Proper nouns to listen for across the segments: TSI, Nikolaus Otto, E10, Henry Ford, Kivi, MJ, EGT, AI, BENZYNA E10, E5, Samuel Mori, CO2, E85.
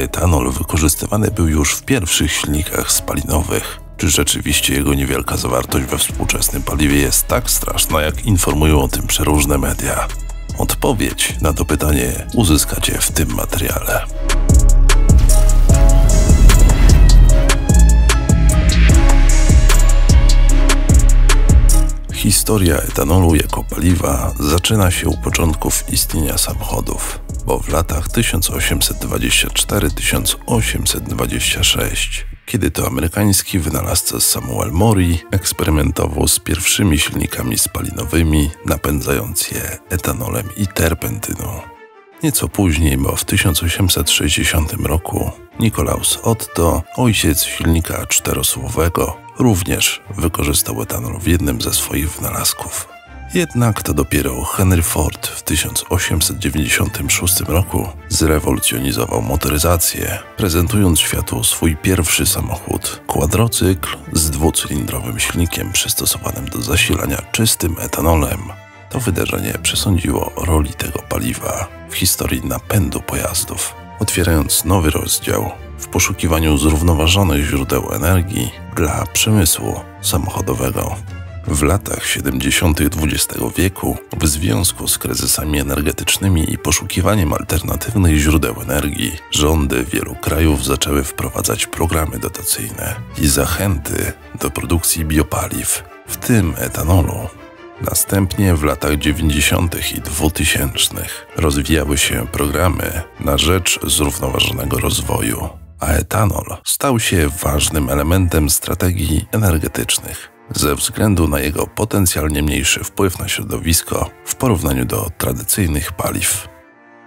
etanol wykorzystywany był już w pierwszych silnikach spalinowych. Czy rzeczywiście jego niewielka zawartość we współczesnym paliwie jest tak straszna, jak informują o tym przeróżne media? Odpowiedź na to pytanie uzyskacie w tym materiale. Historia etanolu jako paliwa zaczyna się u początków istnienia samochodów, bo w latach 1824–1826, kiedy to amerykański wynalazca Samuel Mori eksperymentował z pierwszymi silnikami spalinowymi, napędzając je etanolem i terpentyną. Nieco później, bo w 1860 roku, Nikolaus Otto, ojciec silnika czterosłowego, również wykorzystał etanol w jednym ze swoich wynalazków. Jednak to dopiero Henry Ford w 1896 roku zrewolucjonizował motoryzację, prezentując światu swój pierwszy samochód – quadrocykl z dwucylindrowym silnikiem przystosowanym do zasilania czystym etanolem. To wydarzenie przesądziło o roli tego paliwa w historii napędu pojazdów, otwierając nowy rozdział w poszukiwaniu zrównoważonych źródeł energii dla przemysłu samochodowego. W latach 70. XX wieku, w związku z kryzysami energetycznymi i poszukiwaniem alternatywnych źródeł energii, rządy wielu krajów zaczęły wprowadzać programy dotacyjne i zachęty do produkcji biopaliw, w tym etanolu. Następnie w latach 90. i 2000. rozwijały się programy na rzecz zrównoważonego rozwoju, a etanol stał się ważnym elementem strategii energetycznych ze względu na jego potencjalnie mniejszy wpływ na środowisko w porównaniu do tradycyjnych paliw.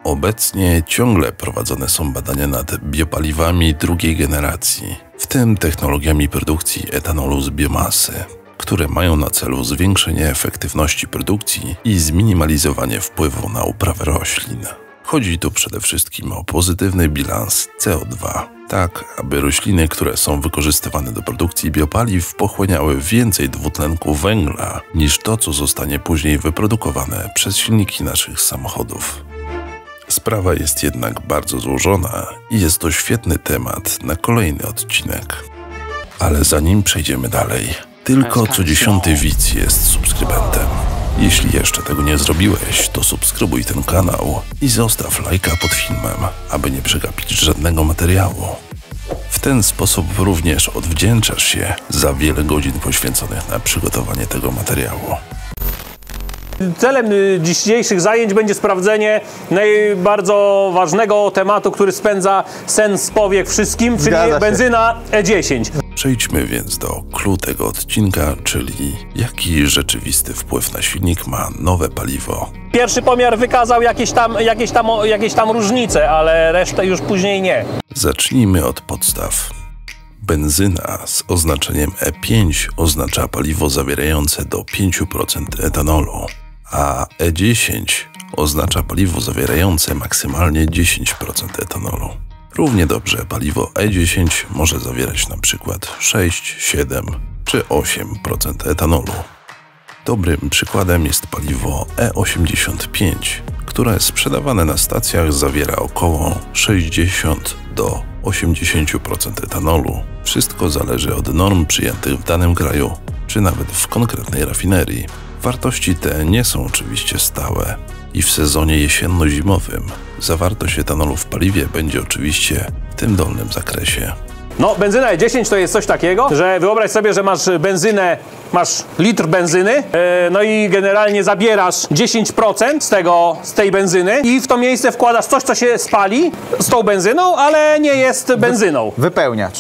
Obecnie ciągle prowadzone są badania nad biopaliwami drugiej generacji, w tym technologiami produkcji etanolu z biomasy, które mają na celu zwiększenie efektywności produkcji i zminimalizowanie wpływu na uprawę roślin. Chodzi tu przede wszystkim o pozytywny bilans CO2, tak aby rośliny, które są wykorzystywane do produkcji biopaliw, pochłaniały więcej dwutlenku węgla niż to, co zostanie później wyprodukowane przez silniki naszych samochodów. Sprawa jest jednak bardzo złożona i jest to świetny temat na kolejny odcinek. Ale zanim przejdziemy dalej, tylko co 10. widz jest subskrybentem. Jeśli jeszcze tego nie zrobiłeś, to subskrybuj ten kanał i zostaw lajka pod filmem, aby nie przegapić żadnego materiału. W ten sposób również odwdzięczasz się za wiele godzin poświęconych na przygotowanie tego materiału. Celem dzisiejszych zajęć będzie sprawdzenie bardzo ważnego tematu, który spędza sen z powiek wszystkim, czyli benzyna E10. Przejdźmy więc do clou tego odcinka, czyli jaki rzeczywisty wpływ na silnik ma nowe paliwo. Pierwszy pomiar wykazał jakieś tam różnice, ale resztę już później nie. Zacznijmy od podstaw. Benzyna z oznaczeniem E5 oznacza paliwo zawierające do 5% etanolu, a E10 oznacza paliwo zawierające maksymalnie 10% etanolu. Równie dobrze paliwo E10 może zawierać np. 6, 7 czy 8% etanolu. Dobrym przykładem jest paliwo E85, które sprzedawane na stacjach zawiera około 60 do 80% etanolu. Wszystko zależy od norm przyjętych w danym kraju, czy nawet w konkretnej rafinerii. Wartości te nie są oczywiście stałe i w sezonie jesienno-zimowym zawartość etanolu w paliwie będzie oczywiście w tym dolnym zakresie. No, benzyna E10 to jest coś takiego, że wyobraź sobie, że masz benzynę, masz litr benzyny, no i generalnie zabierasz 10% z tej benzyny i w to miejsce wkładasz coś, co się spali z tą benzyną, ale nie jest benzyną. Wypełniacz.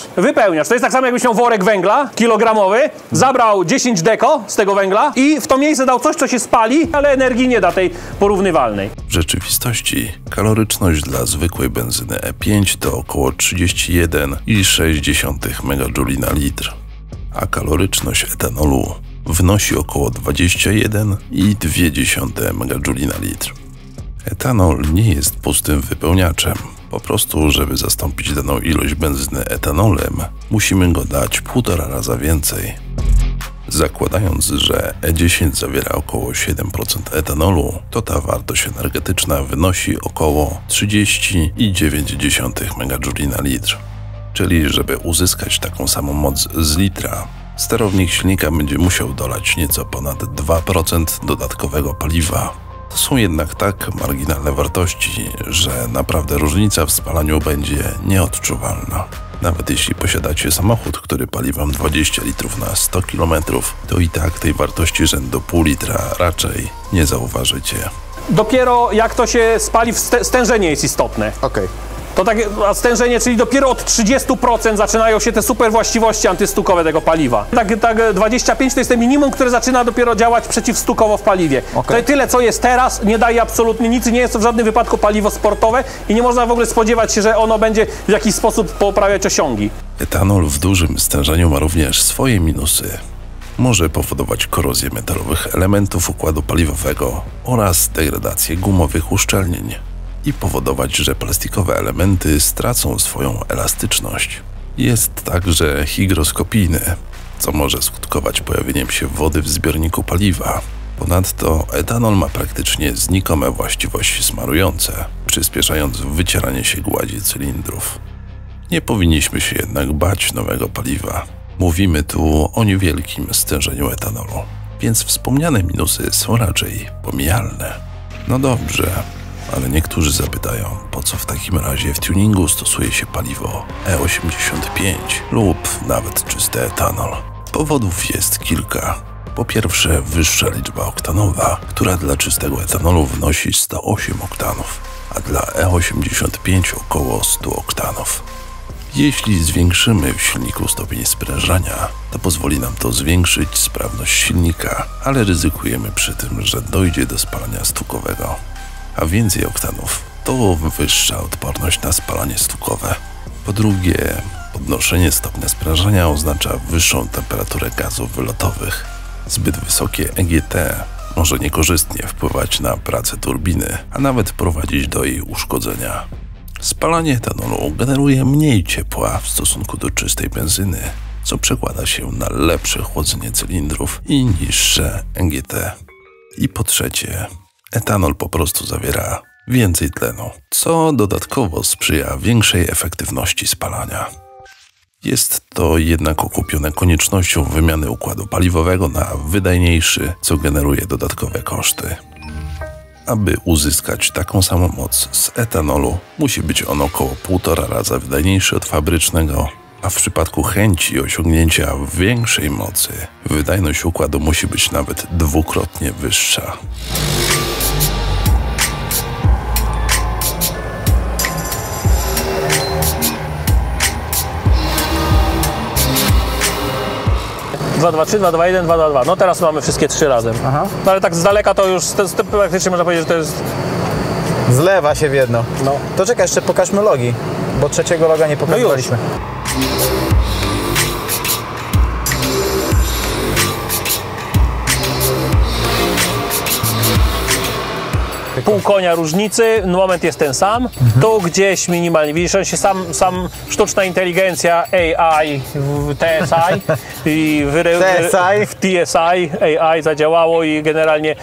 To jest tak samo, jakbyś miał worek węgla kilogramowy, zabrał 10 deko z tego węgla i w to miejsce dał coś, co się spali, ale energii nie da tej porównywalnej. W rzeczywistości kaloryczność dla zwykłej benzyny E5 to około 31,6 MJ na litr, a kaloryczność etanolu wynosi około 21,2 MJ na litr. Etanol nie jest pustym wypełniaczem. Po prostu, żeby zastąpić daną ilość benzyny etanolem, musimy go dać 1,5 raza więcej. Zakładając, że E10 zawiera około 7% etanolu, to ta wartość energetyczna wynosi około 30,9 MJ na litr. Czyli żeby uzyskać taką samą moc z litra, sterownik silnika będzie musiał dolać nieco ponad 2% dodatkowego paliwa. To są jednak tak marginalne wartości, że naprawdę różnica w spalaniu będzie nieodczuwalna. Nawet jeśli posiadacie samochód, który pali wam 20 litrów na 100 km, to i tak tej wartości rzędu pół litra raczej nie zauważycie. Dopiero jak to się spali, stężenie jest istotne. Okej. To takie stężenie, czyli dopiero od 30% zaczynają się te super właściwości antystukowe tego paliwa. Tak 25 to jest ten minimum, które zaczyna dopiero działać przeciwstukowo w paliwie. Okay. To tyle, co jest teraz, nie daje absolutnie nic, nie jest to w żadnym wypadku paliwo sportowe i nie można w ogóle spodziewać się, że ono będzie w jakiś sposób poprawiać osiągi. Etanol w dużym stężeniu ma również swoje minusy. Może powodować korozję metalowych elementów układu paliwowego oraz degradację gumowych uszczelnień i powodować, że plastikowe elementy stracą swoją elastyczność. Jest także hygroskopijny, co może skutkować pojawieniem się wody w zbiorniku paliwa. Ponadto etanol ma praktycznie znikome właściwości smarujące, przyspieszając wycieranie się gładzi cylindrów. Nie powinniśmy się jednak bać nowego paliwa. Mówimy tu o niewielkim stężeniu etanolu, więc wspomniane minusy są raczej pomijalne. No dobrze. Ale niektórzy zapytają, po co w takim razie w tuningu stosuje się paliwo E85 lub nawet czysty etanol? Powodów jest kilka. Po pierwsze, wyższa liczba oktanowa, która dla czystego etanolu wynosi 108 oktanów, a dla E85 około 100 oktanów. Jeśli zwiększymy w silniku stopień sprężania, to pozwoli nam to zwiększyć sprawność silnika, ale ryzykujemy przy tym, że dojdzie do spalania stukowego. A więcej oktanów to wyższa odporność na spalanie stukowe. Po drugie, podnoszenie stopnia sprężania oznacza wyższą temperaturę gazów wylotowych. Zbyt wysokie EGT może niekorzystnie wpływać na pracę turbiny, a nawet prowadzić do jej uszkodzenia. Spalanie etanolu generuje mniej ciepła w stosunku do czystej benzyny, co przekłada się na lepsze chłodzenie cylindrów i niższe EGT. I po trzecie, etanol po prostu zawiera więcej tlenu, co dodatkowo sprzyja większej efektywności spalania. Jest to jednak okupione koniecznością wymiany układu paliwowego na wydajniejszy, co generuje dodatkowe koszty. Aby uzyskać taką samą moc z etanolu, musi być on około 1,5 raza wydajniejszy od fabrycznego, a w przypadku chęci osiągnięcia większej mocy, wydajność układu musi być nawet dwukrotnie wyższa. Dwa, dwa, trzy, dwa, dwa, jeden, dwa, dwa, dwa. No teraz mamy wszystkie trzy razem. Aha. No ale tak z daleka to już praktycznie można powiedzieć, że to jest... Zlewa się w jedno. No. To czekaj, jeszcze pokażmy logi, bo trzeciego loga nie pokazywaliśmy. No pół konia różnicy, moment jest ten sam, tu gdzieś minimalnie, widzisz, on się sam sztuczna inteligencja AI w TSI i w TSI AI zadziałało i generalnie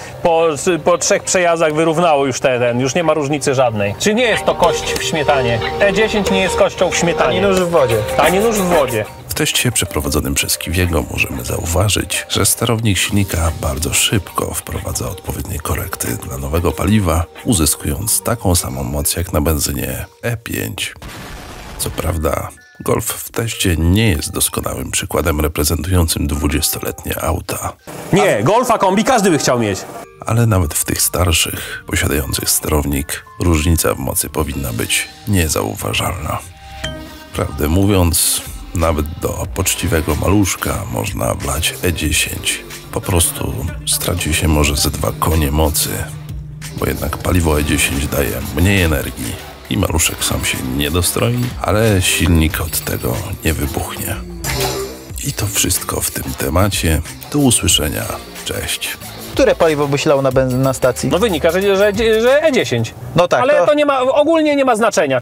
po trzech przejazdach wyrównało już teren, już nie ma różnicy żadnej. Czyli nie jest to kość w śmietanie, E10 nie jest kością w śmietanie. Ani nóż w wodzie. Ani nóż w wodzie. W teście przeprowadzonym przez Kiwiego możemy zauważyć, że sterownik silnika bardzo szybko wprowadza odpowiednie korekty dla nowego paliwa, uzyskując taką samą moc jak na benzynie E5. Co prawda, Golf w teście nie jest doskonałym przykładem reprezentującym 20-letnie auta. Nie, Golfa kombi każdy by chciał mieć. Ale nawet w tych starszych, posiadających sterownik, różnica w mocy powinna być niezauważalna. Prawdę mówiąc, nawet do poczciwego maluszka można wlać E10. Po prostu straci się może ze 2 konie mocy, bo jednak paliwo E10 daje mniej energii i maluszek sam się nie dostroi, ale silnik od tego nie wybuchnie. I to wszystko w tym temacie. Do usłyszenia. Cześć. Które paliwo byś lał na stacji? No wynika, że E10. No tak. Ale to nie ma, ogólnie nie ma znaczenia.